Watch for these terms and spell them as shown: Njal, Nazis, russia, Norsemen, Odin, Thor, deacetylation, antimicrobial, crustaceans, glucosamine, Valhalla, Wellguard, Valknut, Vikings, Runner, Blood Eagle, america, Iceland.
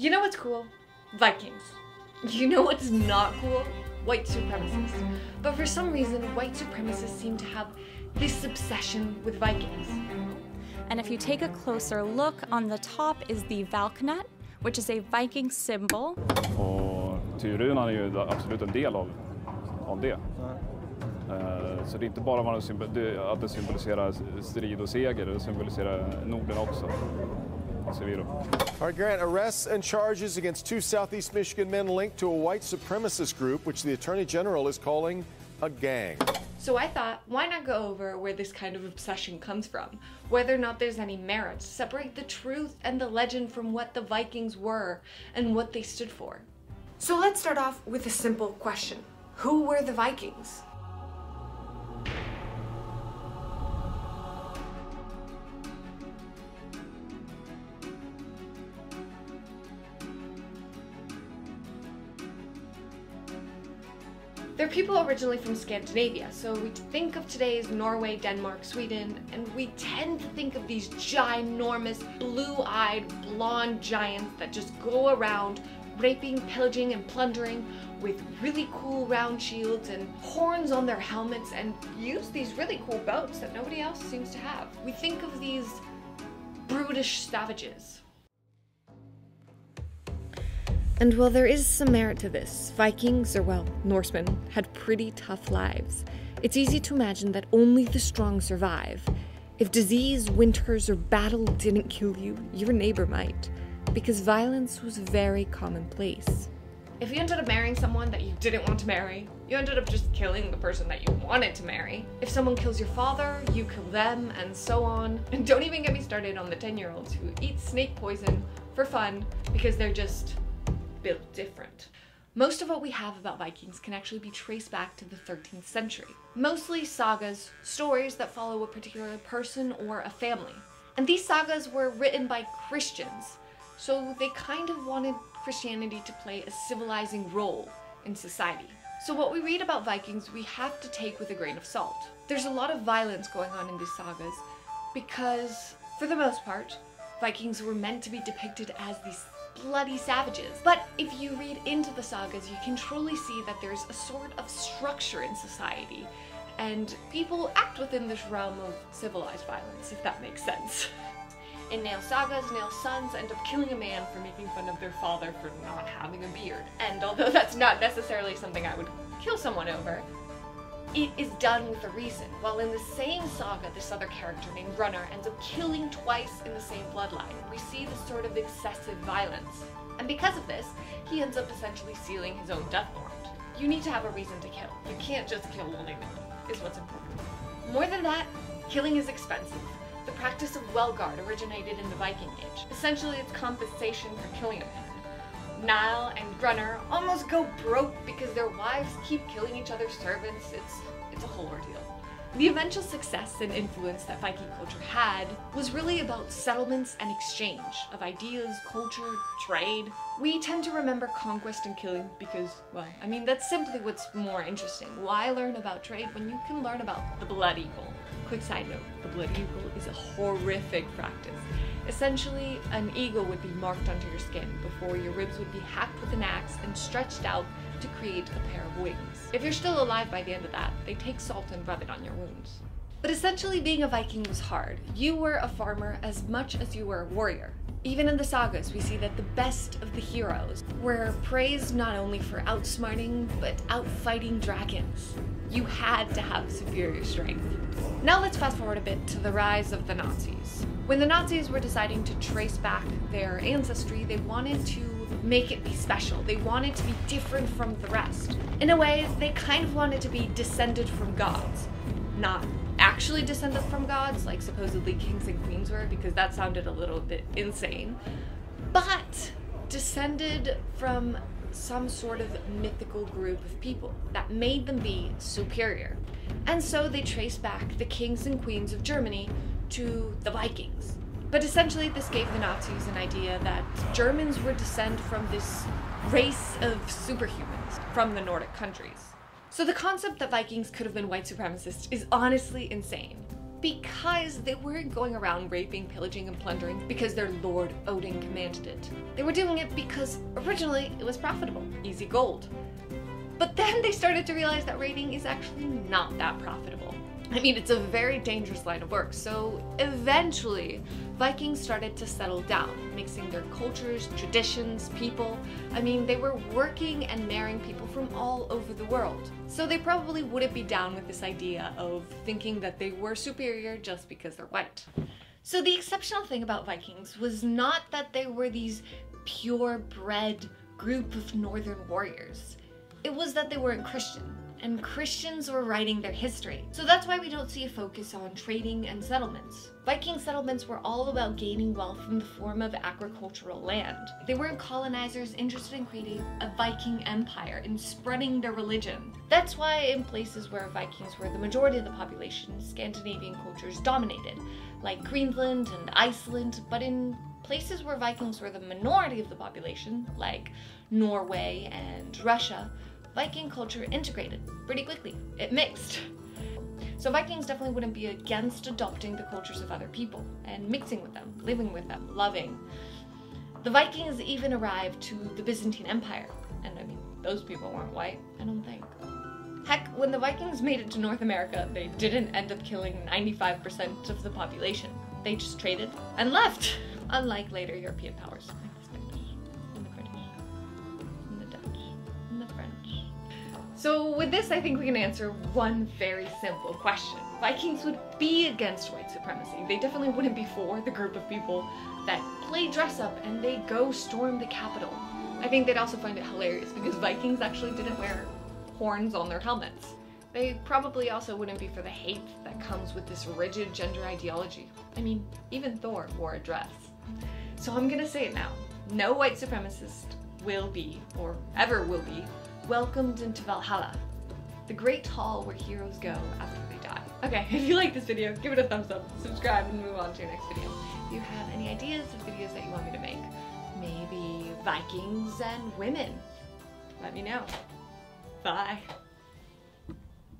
You know what's cool? Vikings. You know what's not cool? White supremacists. But for some reason, white supremacists seem to have this obsession with Vikings. And if you take a closer look, on the top is the Valknut, which is a Viking symbol. Och Tyrunan är ju absolut en del av det. Så det är inte bara att det symboliserar strid och seger, det symboliserar Norden också. All right, Grant, arrests and charges against two Southeast Michigan men linked to a white supremacist group, which the Attorney General is calling a gang. So I thought, why not go over where this kind of obsession comes from, whether or not there's any merit, separate the truth and the legend from what the Vikings were and what they stood for. So let's start off with a simple question. Who were the Vikings? They're people originally from Scandinavia, so we think of today's Norway, Denmark, Sweden, and we tend to think of these ginormous, blue-eyed, blonde giants that just go around raping, pillaging, and plundering with really cool round shields and horns on their helmets and use these really cool boats that nobody else seems to have. We think of these brutish savages. And while there is some merit to this, Vikings, or well, Norsemen, had pretty tough lives. It's easy to imagine that only the strong survive. If disease, winters, or battle didn't kill you, your neighbor might, because violence was very commonplace. If you ended up marrying someone that you didn't want to marry, you ended up just killing the person that you wanted to marry. If someone kills your father, you kill them, and so on. And don't even get me started on the 10-year-olds who eat snake poison for fun because they're just built different. Most of what we have about Vikings can actually be traced back to the 13th century. Mostly sagas, stories that follow a particular person or a family. And these sagas were written by Christians, so they kind of wanted Christianity to play a civilizing role in society. So what we read about Vikings, we have to take with a grain of salt. There's a lot of violence going on in these sagas because, for the most part, Vikings were meant to be depicted as these bloody savages. But if you read into the sagas, you can truly see that there's a sort of structure in society, and people act within this realm of civilized violence, if that makes sense. In Njal sagas, Njal's sons end up killing a man for making fun of their father for not having a beard. And although that's not necessarily something I would kill someone over, it is done with a reason. While in the same saga, this other character named Runner ends up killing twice in the same bloodline. We see this sort of excessive violence. And because of this, he ends up essentially sealing his own death warrant. You need to have a reason to kill. You can't just kill only men, is what's important. More than that, killing is expensive. The practice of Wellguard originated in the Viking Age. Essentially, it's compensation for killing a man. Njal and Runner almost go broke because their wives keep killing each other's servants. It's a whole ordeal. The eventual success and influence that Viking culture had was really about settlements and exchange of ideas, culture, trade. We tend to remember conquest and killing because, well, I mean, that's simply what's more interesting. Why learn about trade when you can learn about the Blood Eagle? Quick side note, the Blood Eagle is a horrific practice. Essentially, an eagle would be marked onto your skin before your ribs would be hacked with an axe and stretched out to create a pair of wings. If you're still alive by the end of that, they take salt and rub it on your wounds. But essentially, being a Viking was hard. You were a farmer as much as you were a warrior. Even in the sagas, we see that the best of the heroes were praised not only for outsmarting, but outfighting dragons. You had to have superior strength. Now let's fast forward a bit to the rise of the Nazis. When the Nazis were deciding to trace back their ancestry, they wanted to make it be special. They wanted to be different from the rest. In a way, they kind of wanted to be descended from gods, not actually descended from gods, like supposedly kings and queens were, because that sounded a little bit insane, but descended from some sort of mythical group of people that made them be superior. And so they traced back the kings and queens of Germany to the Vikings. But essentially, this gave the Nazis an idea that Germans would descend from this race of superhumans from the Nordic countries. So the concept that Vikings could have been white supremacists is honestly insane. because they weren't going around raping, pillaging, and plundering because their lord Odin commanded it. They were doing it because originally it was profitable, easy gold. But then they started to realize that raiding is actually not that profitable. I mean, it's a very dangerous line of work, so eventually Vikings started to settle down, mixing their cultures, traditions, people. I mean, they were working and marrying people from all over the world. So they probably wouldn't be down with this idea of thinking that they were superior just because they're white. So the exceptional thing about Vikings was not that they were these purebred group of northern warriors. It was that they weren't Christian. And Christians were writing their history. So that's why we don't see a focus on trading and settlements. Viking settlements were all about gaining wealth in the form of agricultural land. They weren't colonizers interested in creating a Viking empire and spreading their religion. That's why in places where Vikings were the majority of the population, Scandinavian cultures dominated, like Greenland and Iceland, but in places where Vikings were the minority of the population, like Norway and Russia, Viking culture integrated pretty quickly. It mixed. So Vikings definitely wouldn't be against adopting the cultures of other people and mixing with them, living with them, loving. The Vikings even arrived to the Byzantine Empire. And I mean, those people weren't white, I don't think. Heck, when the Vikings made it to North America, they didn't end up killing 95% of the population. They just traded and left, unlike later European powers. So with this, I think we can answer one very simple question. Vikings would be against white supremacy. They definitely wouldn't be for the group of people that play dress up and they go storm the Capitol. I think they'd also find it hilarious because Vikings actually didn't wear horns on their helmets. They probably also wouldn't be for the hate that comes with this rigid gender ideology. I mean, even Thor wore a dress. So I'm gonna say it now. No white supremacist will be, or ever will be, welcomed into Valhalla, the great hall where heroes go after they die. Okay, if you like this video, give it a thumbs up, subscribe, and move on to your next video. If you have any ideas of videos that you want me to make, maybe Vikings and women, let me know. Bye.